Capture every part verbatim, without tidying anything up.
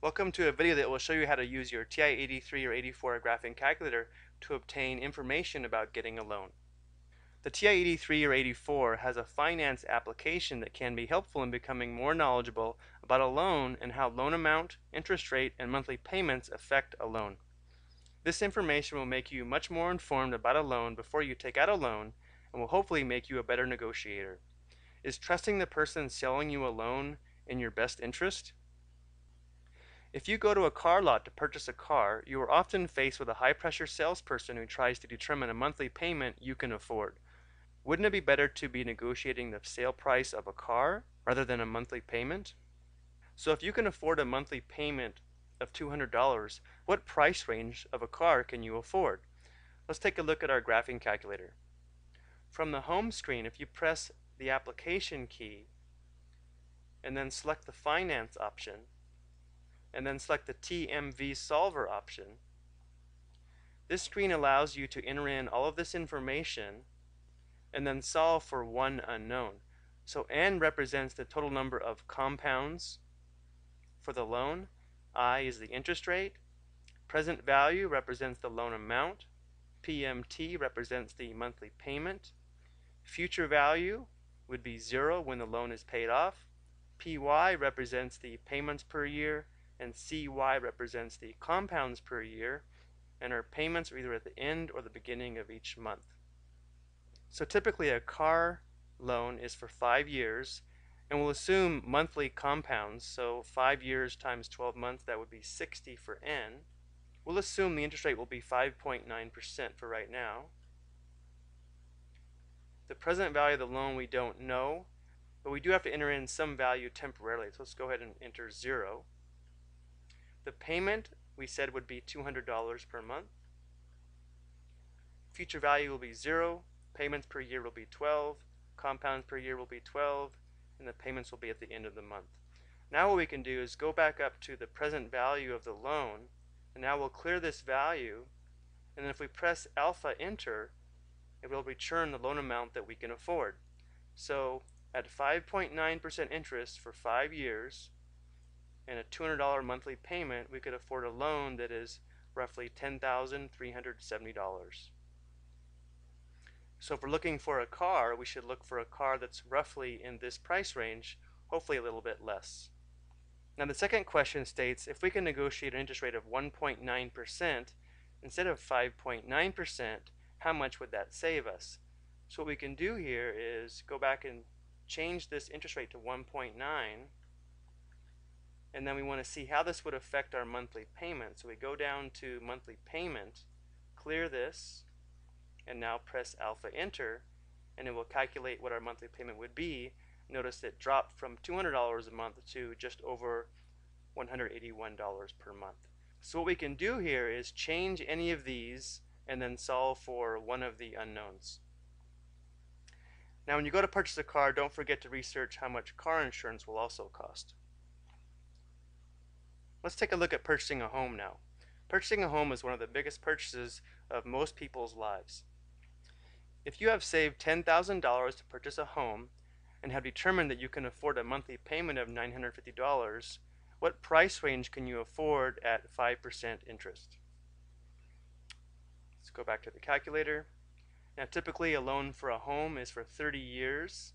Welcome to a video that will show you how to use your T I eighty-three or eighty-four graphing calculator to obtain information about getting a loan. The T I eighty-three or eighty-four has a finance application that can be helpful in becoming more knowledgeable about a loan and how loan amount, interest rate, and monthly payments affect a loan. This information will make you much more informed about a loan before you take out a loan and will hopefully make you a better negotiator. Is trusting the person selling you a loan in your best interest? If you go to a car lot to purchase a car, you are often faced with a high-pressure salesperson who tries to determine a monthly payment you can afford. Wouldn't it be better to be negotiating the sale price of a car rather than a monthly payment? So if you can afford a monthly payment of two hundred dollars, what price range of a car can you afford? Let's take a look at our graphing calculator. From the home screen, if you press the application key and then select the finance option, and then select the T M V solver option. This screen allows you to enter in all of this information and then solve for one unknown. So N represents the total number of compounds for the loan, I is the interest rate, present value represents the loan amount, P M T represents the monthly payment, future value would be zero when the loan is paid off, P Y represents the payments per year, and C Y represents the compounds per year, and our payments are either at the end or the beginning of each month. So typically a car loan is for five years, and we'll assume monthly compounds, so five years times twelve months, that would be sixty for N. We'll assume the interest rate will be five point nine percent for right now. The present value of the loan we don't know, but we do have to enter in some value temporarily, so let's go ahead and enter zero. The payment we said would be two hundred dollars per month. Future value will be zero, payments per year will be twelve, compounds per year will be twelve, and the payments will be at the end of the month. Now what we can do is go back up to the present value of the loan, and now we'll clear this value, and then if we press alpha enter, it will return the loan amount that we can afford. So at five point nine percent interest for five years, and a two hundred dollar monthly payment, we could afford a loan that is roughly ten thousand three hundred seventy dollars. So if we're looking for a car, we should look for a car that's roughly in this price range, hopefully a little bit less. Now the second question states, if we can negotiate an interest rate of one point nine percent instead of five point nine percent, how much would that save us? So what we can do here is go back and change this interest rate to one point nine, and then we want to see how this would affect our monthly payment. So we go down to monthly payment, clear this, and now press alpha enter, and it will calculate what our monthly payment would be. Notice it dropped from two hundred dollars a month to just over one hundred eighty-one dollars per month. So what we can do here is change any of these and then solve for one of the unknowns. Now when you go to purchase a car, don't forget to research how much car insurance will also cost. Let's take a look at purchasing a home now. Purchasing a home is one of the biggest purchases of most people's lives. If you have saved ten thousand dollars to purchase a home and have determined that you can afford a monthly payment of nine hundred fifty dollars, what price range can you afford at five percent interest? Let's go back to the calculator. Now typically a loan for a home is for thirty years.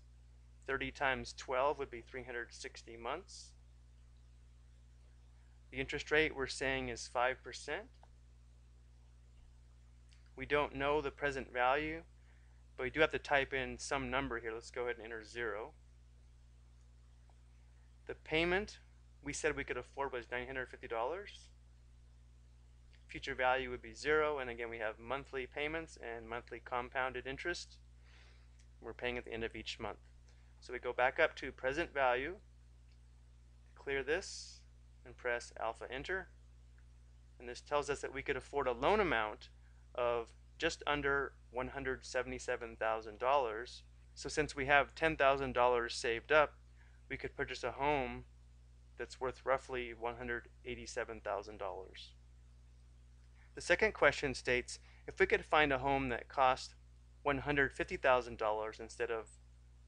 thirty times twelve would be three hundred sixty months. The interest rate we're saying is five percent. We don't know the present value, but we do have to type in some number here. Let's go ahead and enter zero. The payment we said we could afford was nine hundred fifty dollars. Future value would be zero, and again we have monthly payments and monthly compounded interest. We're paying at the end of each month. So we go back up to present value, clear this, and press alpha enter, and this tells us that we could afford a loan amount of just under one hundred seventy-seven thousand dollars. So since we have ten thousand dollars saved up, we could purchase a home that's worth roughly one hundred eighty-seven thousand dollars. The second question states, if we could find a home that cost one hundred fifty thousand dollars instead of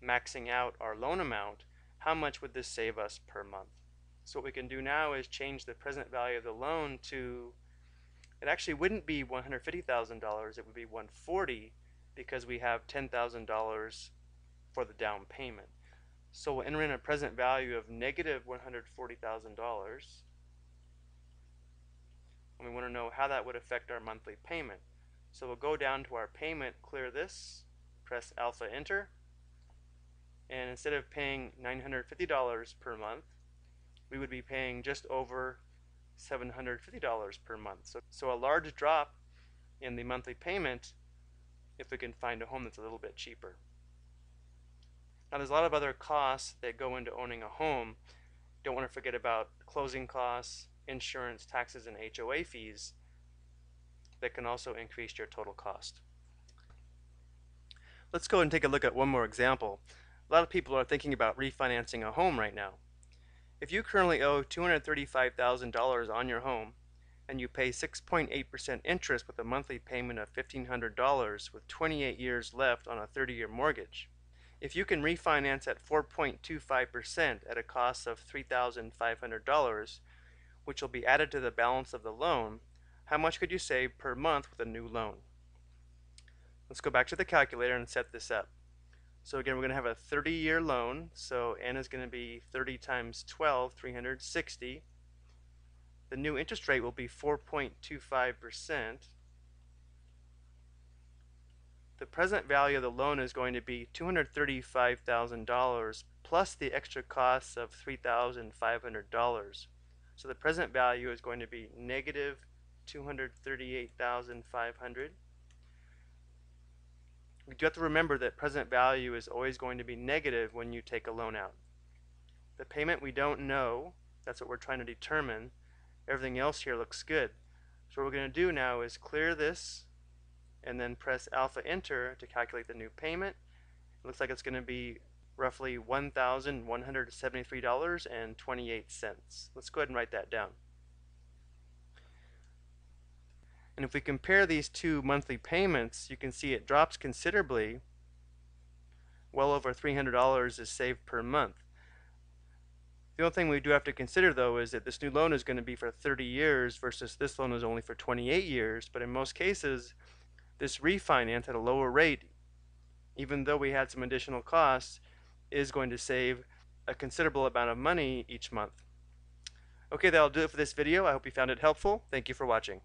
maxing out our loan amount, how much would this save us per month? So what we can do now is change the present value of the loan to, it actually wouldn't be one hundred fifty thousand dollars, it would be one hundred forty thousand dollars because we have ten thousand dollars for the down payment. So we'll enter in a present value of negative one hundred forty thousand dollars. And we want to know how that would affect our monthly payment. So we'll go down to our payment, clear this, press alpha enter, and instead of paying nine hundred fifty dollars per month, we would be paying just over seven hundred fifty dollars per month. So, so a large drop in the monthly payment if we can find a home that's a little bit cheaper. Now there's a lot of other costs that go into owning a home. Don't want to forget about closing costs, insurance, taxes, and H O A fees that can also increase your total cost. Let's go and take a look at one more example. A lot of people are thinking about refinancing a home right now. If you currently owe two hundred thirty-five thousand dollars on your home and you pay six point eight percent interest with a monthly payment of fifteen hundred dollars with twenty-eight years left on a thirty year mortgage, if you can refinance at four point two five percent at a cost of three thousand five hundred dollars, which will be added to the balance of the loan, how much could you save per month with a new loan? Let's go back to the calculator and set this up. So again, we're going to have a thirty year loan, so N is going to be thirty times twelve, three hundred sixty. The new interest rate will be four point two five percent. The present value of the loan is going to be two hundred thirty-five thousand dollars plus the extra costs of three thousand five hundred dollars. So the present value is going to be negative two hundred thirty-eight thousand five hundred dollars. You do have to remember that present value is always going to be negative when you take a loan out. The payment we don't know, that's what we're trying to determine. Everything else here looks good. So what we're going to do now is clear this and then press alpha enter to calculate the new payment. It looks like it's going to be roughly one thousand one hundred seventy-three dollars and twenty-eight cents. Let's go ahead and write that down. And if we compare these two monthly payments, you can see it drops considerably. Well over three hundred dollars is saved per month. The only thing we do have to consider though is that this new loan is going to be for thirty years versus this loan is only for twenty-eight years, but in most cases this refinance at a lower rate, even though we had some additional costs, is going to save a considerable amount of money each month. Okay, that'll do it for this video. I hope you found it helpful. Thank you for watching.